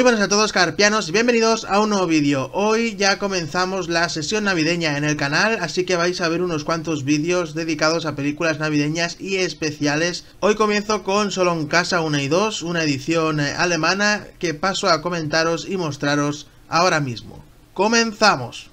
Muy buenas a todos carpianos y bienvenidos a un nuevo vídeo. Hoy ya comenzamos la sesión navideña en el canal, así que vais a ver unos cuantos vídeos dedicados a películas navideñas y especiales. Hoy comienzo con Solo en casa 1 y 2, una edición alemana que paso a comentaros y mostraros ahora mismo. ¡Comenzamos!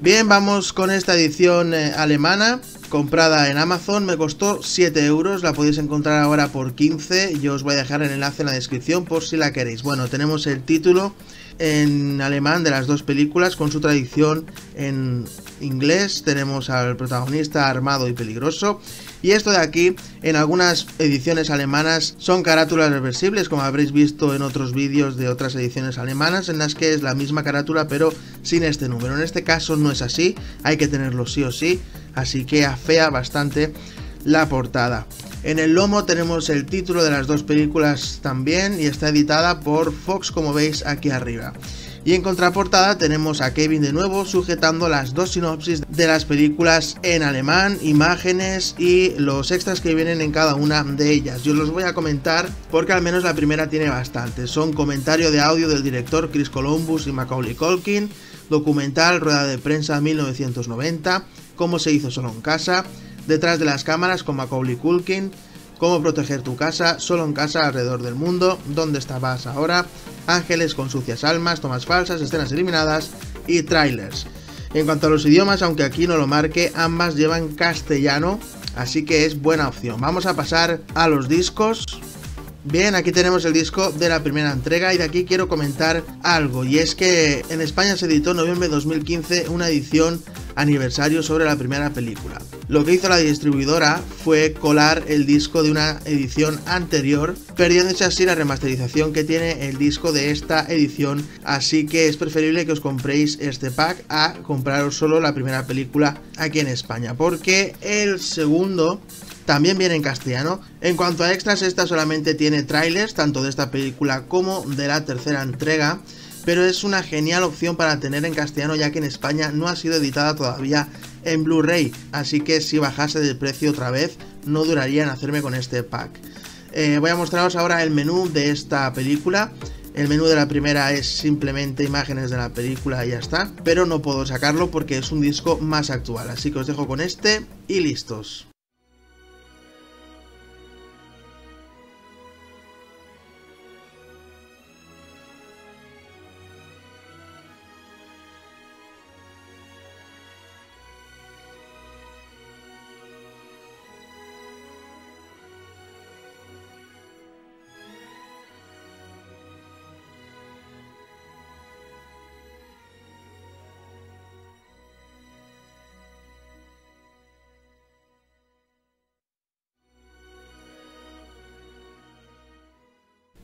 Bien, vamos con esta edición alemana, comprada en Amazon, me costó 7 euros, la podéis encontrar ahora por 15, yo os voy a dejar el enlace en la descripción por si la queréis. Bueno, tenemos el título en alemán de las dos películas, con su traducción en inglés, tenemos al protagonista armado y peligroso, y esto de aquí, en algunas ediciones alemanas, son carátulas reversibles, como habréis visto en otros vídeos de otras ediciones alemanas, en las que es la misma carátula, pero sin este número. En este caso no es así, hay que tenerlo sí o sí, así que afea bastante la portada. En el lomo tenemos el título de las dos películas también, y está editada por Fox, como veis aquí arriba. Y en contraportada tenemos a Kevin de nuevo sujetando las dos sinopsis de las películas en alemán, imágenes y los extras que vienen en cada una de ellas. Yo los voy a comentar porque al menos la primera tiene bastante. Son comentario de audio del director Chris Columbus y Macaulay Culkin, documental, rueda de prensa 1990, cómo se hizo Solo en casa, detrás de las cámaras con Macaulay Culkin, cómo proteger tu casa, Solo en casa alrededor del mundo, dónde estabas ahora, ángeles con sucias almas, tomas falsas, escenas eliminadas y trailers. En cuanto a los idiomas, aunque aquí no lo marque, ambas llevan castellano, así que es buena opción. Vamos a pasar a los discos. Bien, aquí tenemos el disco de la primera entrega y de aquí quiero comentar algo, y es que en España se editó en noviembre de 2015 una edición aniversario sobre la primera película. Lo que hizo la distribuidora fue colar el disco de una edición anterior, perdiéndose así la remasterización que tiene el disco de esta edición, así que es preferible que os compréis este pack a compraros solo la primera película aquí en España, porque el segundo también viene en castellano. En cuanto a extras, esta solamente tiene trailers, tanto de esta película como de la tercera entrega, pero es una genial opción para tener en castellano, ya que en España no ha sido editada todavía en Blu-ray, así que si bajase de precio otra vez no duraría en hacerme con este pack. Voy a mostraros ahora el menú de esta película. El menú de la primera es simplemente imágenes de la película y ya está, pero no puedo sacarlo porque es un disco más actual, así que os dejo con este y listos.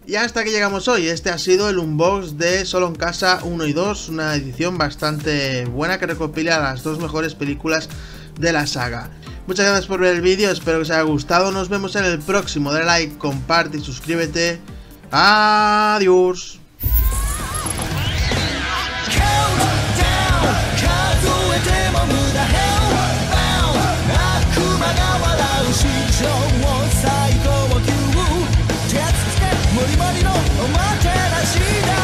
Y hasta que llegamos hoy, este ha sido el unbox de Solo en casa 1 y 2, una edición bastante buena que recopila las dos mejores películas de la saga. Muchas gracias por ver el vídeo, espero que os haya gustado, nos vemos en el próximo, dale like, comparte y suscríbete. Adiós. Mori mori no omaterashii da.